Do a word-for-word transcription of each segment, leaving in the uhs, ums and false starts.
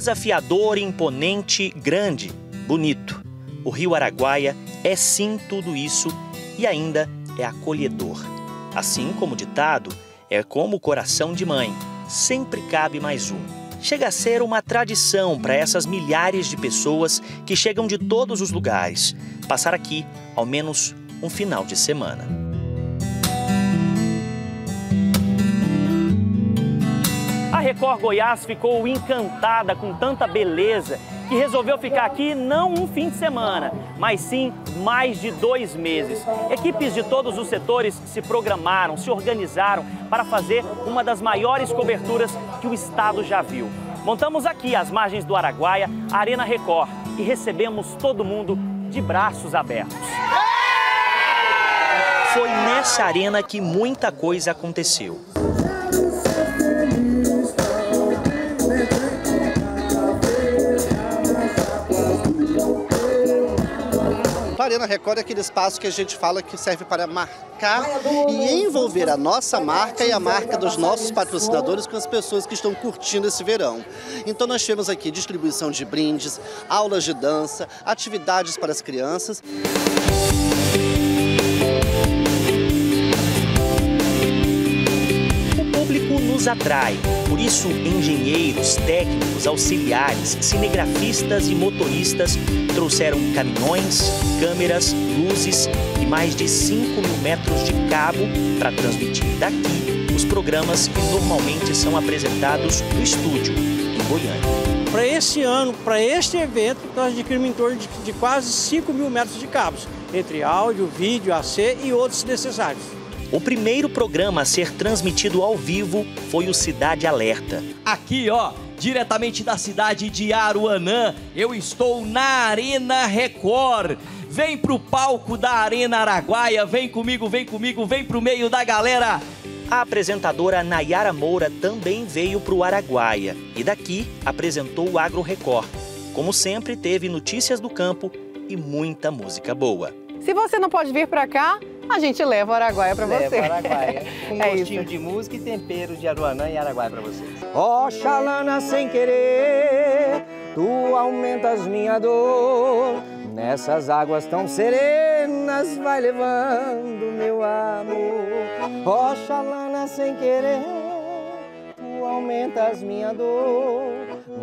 desafiador, imponente, grande, bonito. O Rio Araguaia é sim tudo isso e ainda é acolhedor. Assim como o ditado, é como o coração de mãe, sempre cabe mais um. Chega a ser uma tradição para essas milhares de pessoas que chegam de todos os lugares, passar aqui ao menos um final de semana. A Record Goiás ficou encantada com tanta beleza que resolveu ficar aqui não um fim de semana, mas sim mais de dois meses. Equipes de todos os setores se programaram, se organizaram para fazer uma das maiores coberturas que o estado já viu. Montamos aqui, às margens do Araguaia, a Arena Record e recebemos todo mundo de braços abertos. Foi nessa arena que muita coisa aconteceu. A Arena Record é aquele espaço que a gente fala que serve para marcar e envolver a nossa marca e a marca dos nossos patrocinadores com as pessoas que estão curtindo esse verão. Então nós temos aqui distribuição de brindes, aulas de dança, atividades para as crianças. O público nos atrai, por isso engenheiros, técnicos, auxiliares, cinegrafistas e motoristas trouxeram caminhões, câmeras, luzes e mais de cinco mil metros de cabo para transmitir daqui os programas que normalmente são apresentados no estúdio, em Goiânia. Para este ano, para este evento, nós adquirimos em torno de, de quase cinco mil metros de cabos, entre áudio, vídeo, A C e outros necessários. O primeiro programa a ser transmitido ao vivo foi o Cidade Alerta. Aqui, ó, diretamente da cidade de Aruanã, eu estou na Arena Record. Vem pro palco da Arena Araguaia, vem comigo, vem comigo, vem pro meio da galera. A apresentadora Naiara Moura também veio pro Araguaia e daqui apresentou o Agro Record. Como sempre, teve notícias do campo e muita música boa. Se você não pode vir pra cá, a gente leva o Araguaia para você. Leva o Araguaia. Com um é gostinho isso. De música e tempero de Aruanã e Araguaia para vocês. Oxalana, sem querer, tu aumentas minha dor. Nessas águas tão serenas vai levando meu amor. Oxalana, sem querer, tu aumentas minha dor.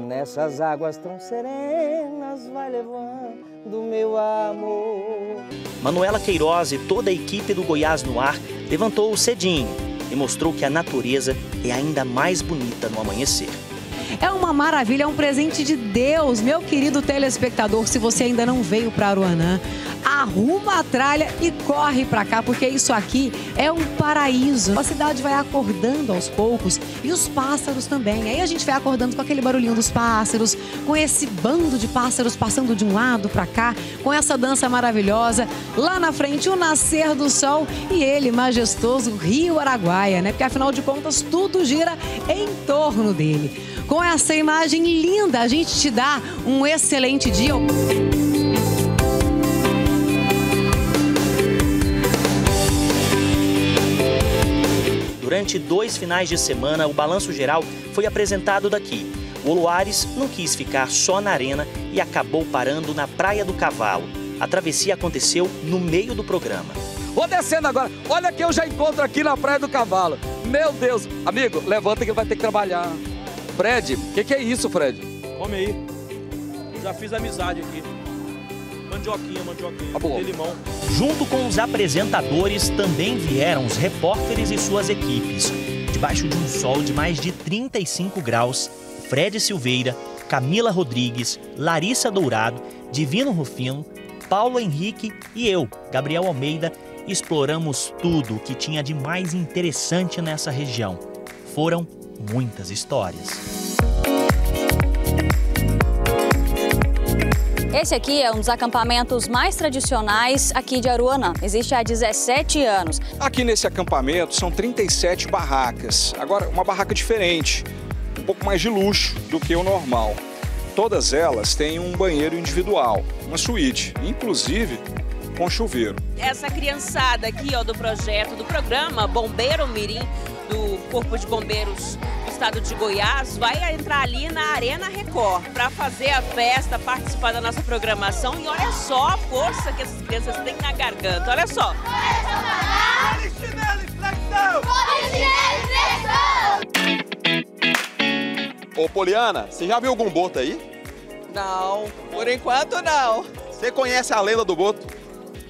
Nessas águas tão serenas vai levando meu amor. Manuela Queiroz e toda a equipe do Goiás no Ar levantou cedinho e mostrou que a natureza é ainda mais bonita no amanhecer. É uma maravilha, é um presente de Deus, meu querido telespectador. Se você ainda não veio para Aruanã, arruma a tralha e corre para cá, porque isso aqui é um paraíso. A cidade vai acordando aos poucos e os pássaros também. Aí a gente vai acordando com aquele barulhinho dos pássaros, com esse bando de pássaros passando de um lado para cá, com essa dança maravilhosa. Lá na frente, o nascer do sol e ele, majestoso, Rio Araguaia, né? Porque afinal de contas, tudo gira em torno dele. Com essa imagem linda, a gente te dá um excelente dia. Durante dois finais de semana, o Balanço Geral foi apresentado daqui. O Oluares não quis ficar só na arena e acabou parando na Praia do Cavalo. A travessia aconteceu no meio do programa. Vou descendo agora. Olha que eu já encontro aqui na Praia do Cavalo. Meu Deus. Amigo, levanta que vai ter que trabalhar. Fred, o que, que é isso, Fred? Come aí. Eu já fiz amizade aqui. Mandioquinha, mandioquinha, ah, de limão. Junto com os apresentadores também vieram os repórteres e suas equipes. Debaixo de um sol de mais de trinta e cinco graus, Fred Silveira, Camila Rodrigues, Larissa Dourado, Divino Rufino, Paulo Henrique e eu, Gabriel Almeida, exploramos tudo o que tinha de mais interessante nessa região. Foram muitas histórias. Esse aqui é um dos acampamentos mais tradicionais aqui de Aruanã. Existe há dezessete anos. Aqui nesse acampamento são trinta e sete barracas. Agora, uma barraca diferente, um pouco mais de luxo do que o normal. Todas elas têm um banheiro individual, uma suíte, inclusive com chuveiro. Essa criançada aqui, ó, do projeto, do programa Bombeiro Mirim, do Corpo de Bombeiros do estado de Goiás vai entrar ali na Arena Record para fazer a festa, participar da nossa programação. E olha só a força que essas crianças têm na garganta, olha só. Ô Poliana, você já viu algum boto aí? Não, por enquanto não. Você conhece a lenda do boto?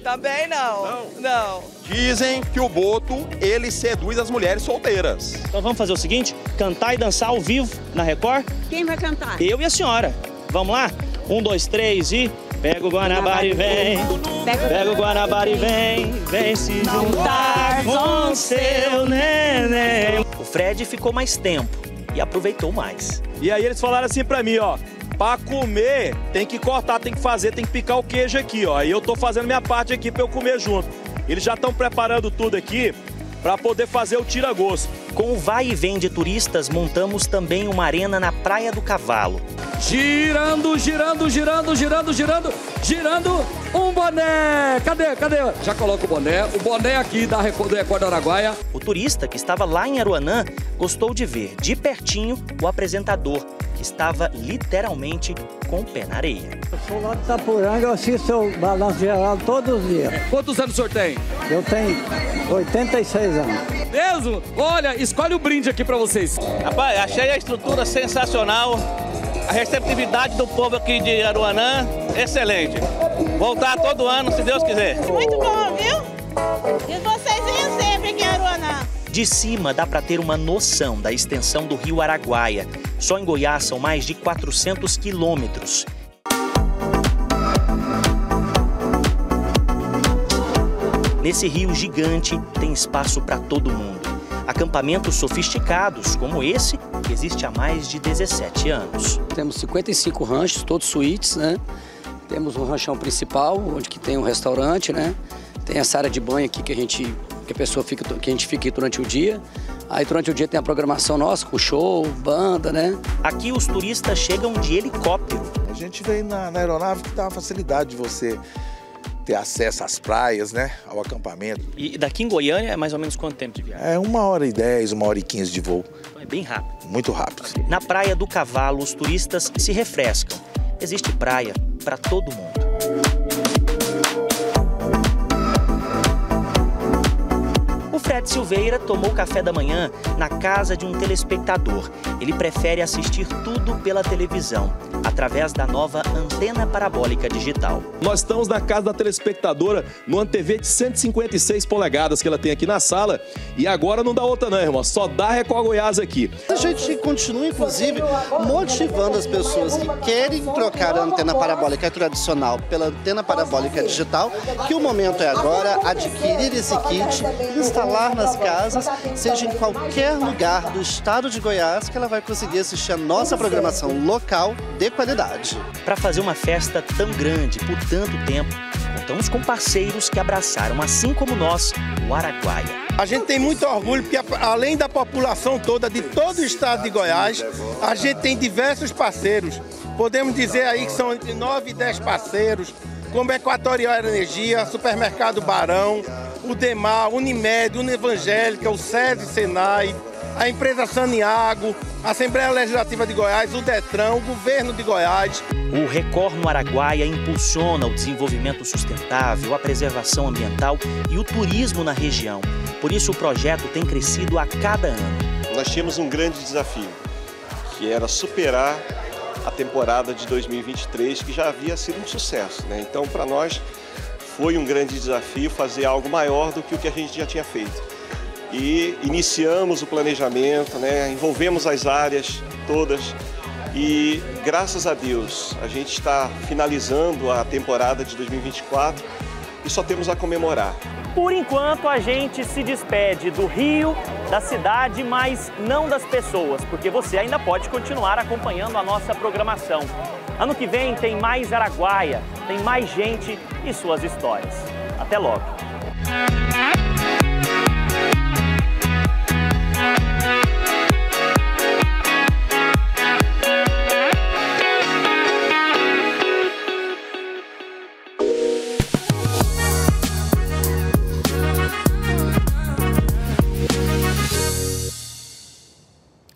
Também não. Não. Não. Dizem que o boto, ele seduz as mulheres solteiras. Então vamos fazer o seguinte, cantar e dançar ao vivo na Record. Quem vai cantar? Eu e a senhora. Vamos lá? Um, dois, três e... Pega o Guanabara e vem, pega o Guanabara e vem, vem se juntar com seu neném. O Fred ficou mais tempo e aproveitou mais. E aí eles falaram assim pra mim, ó, pra comer tem que cortar, tem que fazer, tem que picar o queijo aqui, ó. E eu tô fazendo minha parte aqui pra eu comer junto. Eles já estão preparando tudo aqui pra poder fazer o tira-gosto. Com o vai e vem de turistas, montamos também uma arena na Praia do Cavalo. Girando, girando, girando, girando, girando, girando um boné. Cadê, cadê? Já coloca o boné. O boné aqui da Record Araguaia. O turista que estava lá em Aruanã gostou de ver de pertinho o apresentador, que estava literalmente com o pé na areia. Eu sou lá de Itapuranga, eu assisto o Balanço Geral todos os dias. Quantos anos o senhor tem? Eu tenho oitenta e seis anos. Mesmo? Olha, escolhe o brinde aqui pra vocês. Rapaz, achei a estrutura sensacional, a receptividade do povo aqui de Aruanã, excelente. Voltar todo ano, se Deus quiser. Muito bom, viu? E vocês venham sempre aqui em Aruanã. De cima dá pra ter uma noção da extensão do Rio Araguaia. Só em Goiás são mais de quatrocentos quilômetros. Nesse rio gigante tem espaço para todo mundo. Acampamentos sofisticados, como esse, que existe há mais de dezessete anos. Temos cinquenta e cinco ranchos, todos suítes, né? Temos um ranchão principal, onde que tem um restaurante, né? Tem essa área de banho aqui que a gente, que a pessoa fica, que a gente fica durante o dia. Aí durante o dia tem a programação nossa, com show, banda, né? Aqui os turistas chegam de helicóptero. A gente vem na, na aeronave que dá uma facilidade de você ter acesso às praias, né, ao acampamento. E daqui em Goiânia é mais ou menos quanto tempo de viagem? É uma hora e dez, uma hora e quinze de voo. É bem rápido. Muito rápido. Na Praia do Cavalo, os turistas se refrescam. Existe praia para todo mundo. O Fred Silveira tomou café da manhã na casa de um telespectador. Ele prefere assistir tudo pela televisão, através da nova antena parabólica digital. Nós estamos na casa da telespectadora, numa T V de cento e cinquenta e seis polegadas que ela tem aqui na sala. E agora não dá outra não, irmão, só dá Record Goiás aqui. A gente continua, inclusive, motivando as pessoas que querem trocar a antena parabólica tradicional pela antena parabólica digital, que o momento é agora adquirir esse kit, instalar nas casas, seja em qualquer lugar do estado de Goiás, que ela vai conseguir assistir a nossa programação local de qualidade. Para fazer uma festa tão grande por tanto tempo, contamos com parceiros que abraçaram, assim como nós, o Araguaia. A gente tem muito orgulho porque, além da população toda de todo o estado de Goiás, a gente tem diversos parceiros. Podemos dizer aí que são entre nove e dez parceiros, como Equatorial Energia, Supermercado Barão, o DEMAR, Unimed, Univangélica, o SESI Senai, a empresa Saniago, a Assembleia Legislativa de Goiás, o DETRAN, o Governo de Goiás. O Record no Araguaia impulsiona o desenvolvimento sustentável, a preservação ambiental e o turismo na região. Por isso o projeto tem crescido a cada ano. Nós tínhamos um grande desafio, que era superar a temporada de dois mil e vinte e três, que já havia sido um sucesso, né? Então, para nós, foi um grande desafio fazer algo maior do que o que a gente já tinha feito. E iniciamos o planejamento, né? Envolvemos as áreas todas e, graças a Deus, a gente está finalizando a temporada de dois mil e vinte e quatro e só temos a comemorar. Por enquanto, a gente se despede do Rio, da cidade, mas não das pessoas, porque você ainda pode continuar acompanhando a nossa programação. Ano que vem tem mais Araguaia, tem mais gente e suas histórias. Até logo!